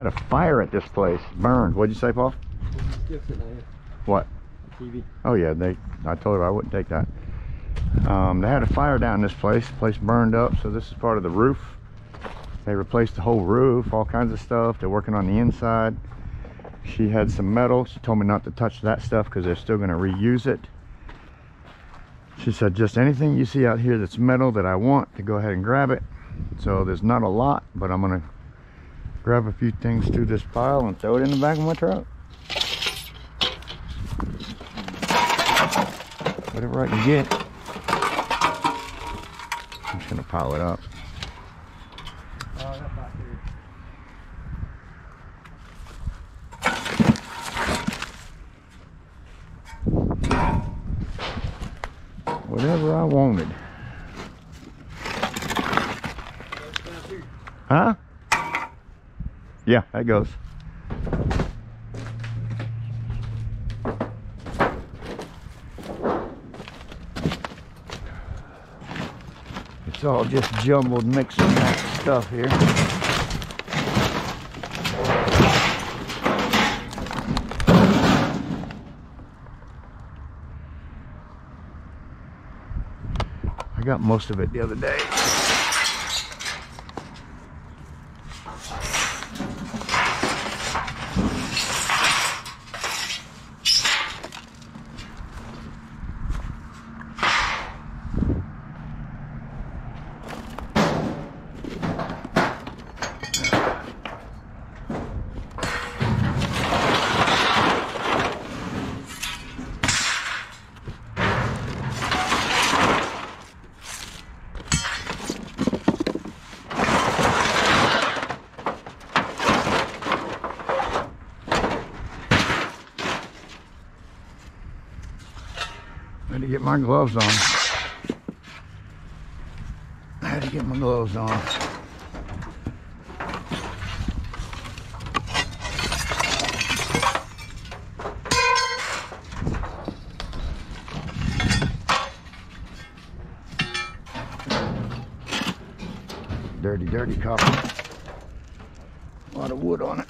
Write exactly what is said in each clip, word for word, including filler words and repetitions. Got a fire at this place. Burned. What'd you say, Paul? What? T V. Oh yeah, they. I told her I wouldn't take that. Um, they had a fire down this place. The place burned up, so this is part of the roof. They replaced the whole roof, all kinds of stuff. They're working on the inside. She had some metal. She told me not to touch that stuff because they're still going to reuse it. She said, just anything you see out here that's metal that I want, to go ahead and grab it. So there's not a lot, but I'm going to grab a few things through this pile and throw it in the back of my truck. Whatever I can get. I'm just going to pile it up. Whatever I wanted. Huh? Yeah, that goes. It's all just jumbled, mixing that stuff here. I got most of it the other day. I had to get my gloves on. I had to get my gloves on. Dirty, dirty copper. A lot of wood on it.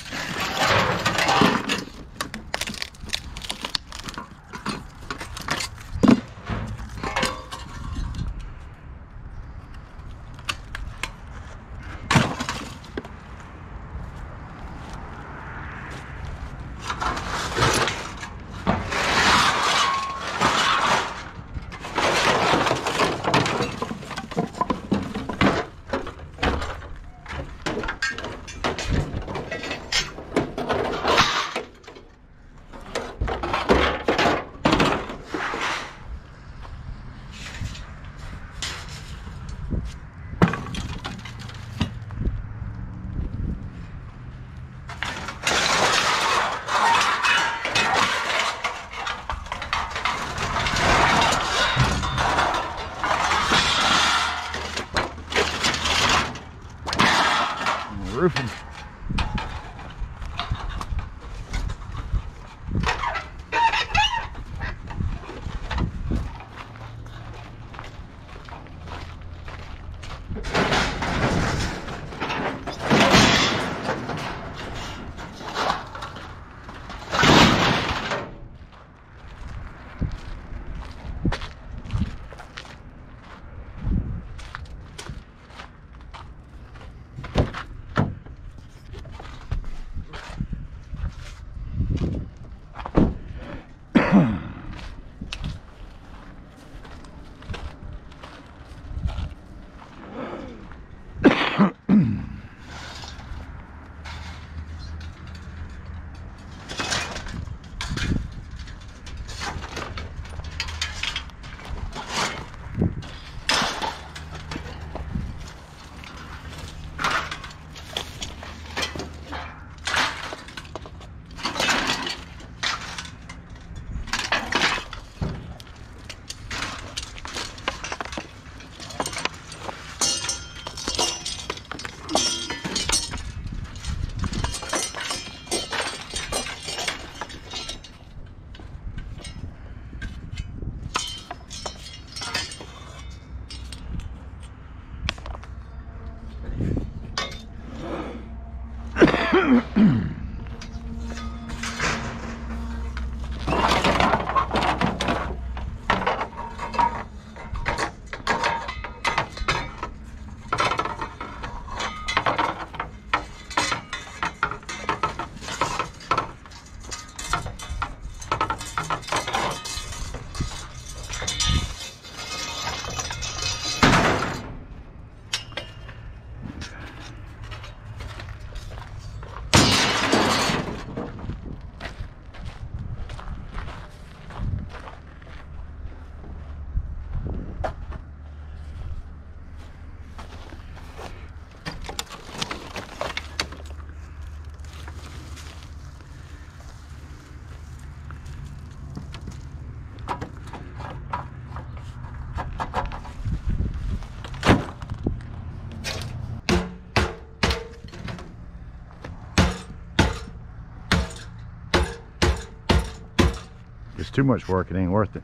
It's too much work, it ain't worth it.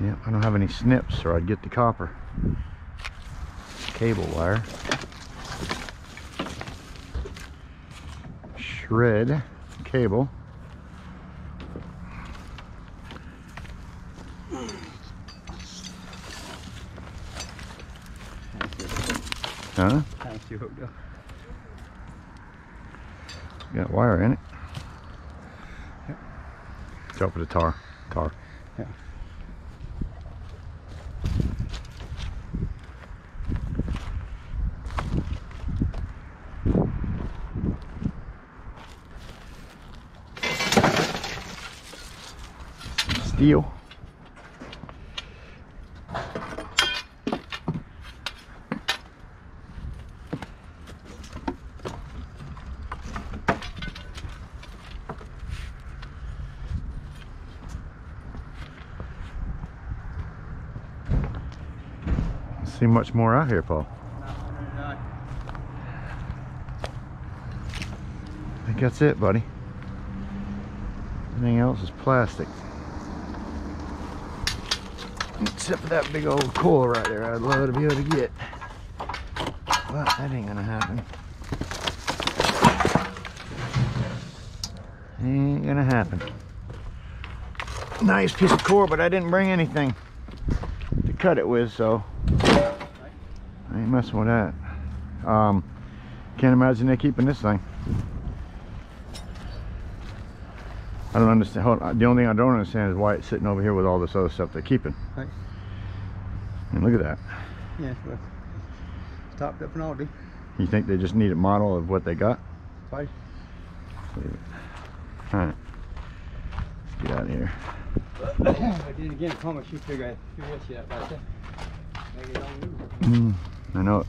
Yeah, I don't have any snips or I'd get the copper cable wire. Shred cable. Huh? Thank you. Got wire in it. Yep. Top of the tar. Tar. Yeah. Steel. See much more out here, Paul? I think that's it, buddy. Everything else is plastic. Except for that big old coil right there, I'd love to be able to get. But that ain't gonna happen. Ain't gonna happen. Nice piece of core, but I didn't bring anything to cut it with, so I ain't messing with that. Um, can't imagine they're keeping this thing. I don't understand. Hold on. The only thing I don't understand is why it's sitting over here with all this other stuff they're keeping. Right. And look at that. Yeah, well, it's topped up and all, dude. You think they just need a model of what they got? Right. Alright. Let's get out of here. I did again, I promise you figure I figured that shit out about that. Maybe I don't lose it. Mm. I know it.